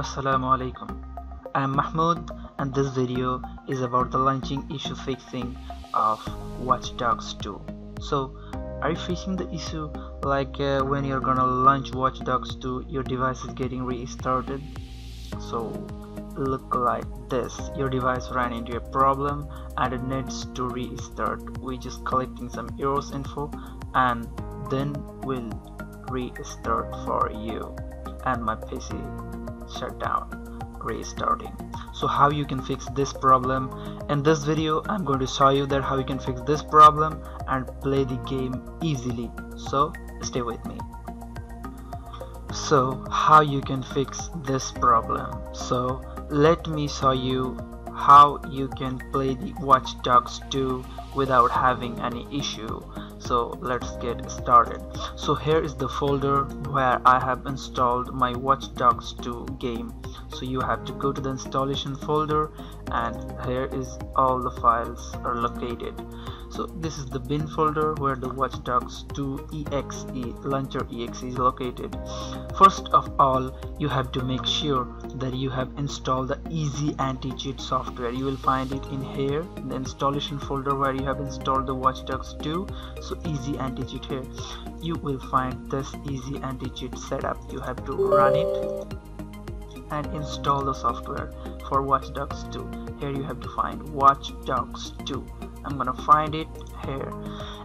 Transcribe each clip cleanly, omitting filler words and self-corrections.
Assalamu alaikum. I am Mahmud and this video is about the launching issue fixing of Watch Dogs 2. So are you facing the issue like when you're gonna launch Watch Dogs 2 your device is getting restarted? So look like this, your device ran into a problem and it needs to restart. We're just collecting some errors info and then we'll restart for you. And my PC shut down, restarting. So how you can fix this problem? In this video I'm going to show you that how you can fix this problem and play the game easily, so stay with me. So how you can fix this problem? So let me show you how you can play the Watch Dogs 2 without having any issue. So let's get started. So here is the folder where I have installed my Watch Dogs 2 game. So you have to go to the installation folder and here is all the files are located. So this is the bin folder where the Watch Dogs 2 exe launcher exe is located. First of all, you have to make sure that you have installed the Easy Anti-Cheat software. You will find it in here in the installation folder where you have installed the Watch Dogs 2. So Easy Anti-Cheat, here you will find this Easy Anti-Cheat setup. You have to run it and install the software for Watch Dogs 2. Here you have to find Watch Dogs 2. I'm gonna find it here.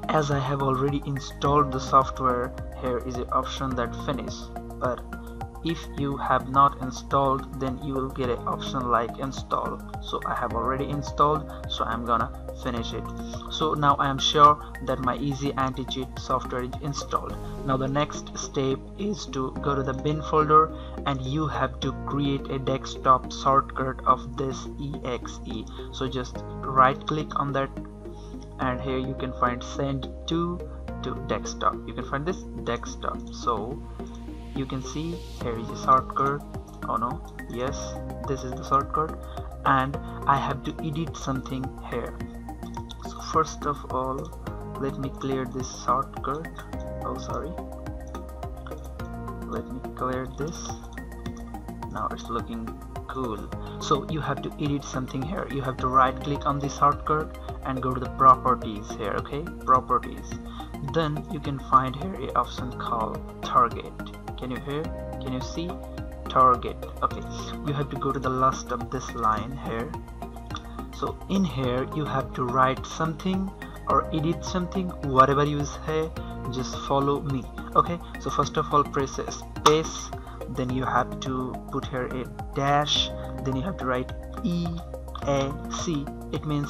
As I have already installed the software, here is the option that finish, but if you have not installed then you will get an option like install. So I have already installed, so I'm gonna finish it. So now I am sure that my Easy Anti-Cheat software is installed. Now the next step is to go to the bin folder and you have to create a desktop shortcut of this exe. So just right click on that and here you can find send to desktop. You can find this desktop. So you can see here is a shortcut. Oh no, yes, this is the shortcut and I have to edit something here. So first of all let me clear this shortcut. Oh sorry, let me clear this. Now it's looking cool. So you have to edit something here. You have to right click on this shortcut and go to the properties here. Okay, properties. Then you can find here an option called target. Can you hear? Can you see? Target. Okay, you have to go to the last of this line here. So in here you have to write something or edit something, whatever you say, just follow me. Okay, so first of all press a space, then you have to put here a dash, then you have to write EAC, it means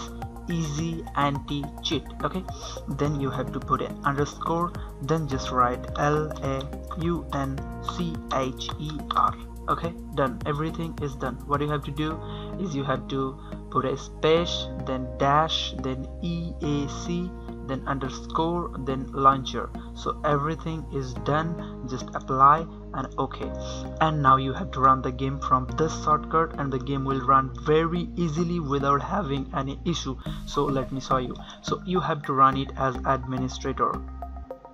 Easy Anti-Cheat. Okay, then you have to put an underscore, then just write LAUNCHER. Okay, done, everything is done. What you have to do is you have to put a space, then dash, then EAC, then underscore, then launcher. So everything is done, just apply and okay. And now you have to run the game from this shortcut and the game will run very easily without having any issue. So let me show you. So you have to run it as administrator.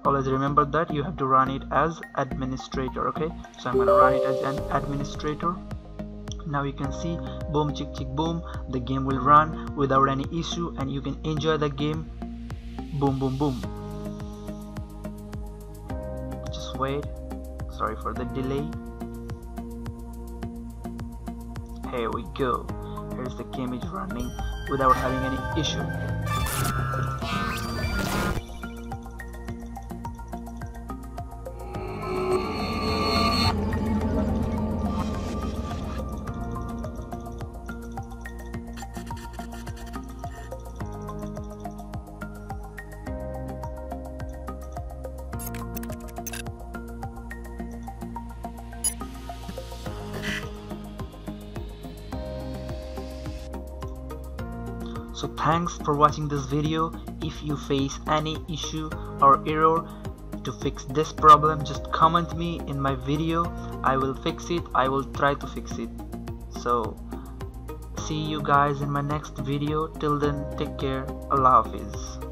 Always remember that you have to run it as administrator. Okay, so I'm gonna run it as an administrator. Now you can see, boom, chick chick boom, the game will run without any issue and you can enjoy the game. Boom boom boom. Just wait, sorry for the delay. Here we go, here's the game is running without having any issue. So thanks for watching this video. If you face any issue or error to fix this problem, just comment me in my video. I will fix it, I will try to fix it. So see you guys in my next video. Till then, take care. Allah Hafiz.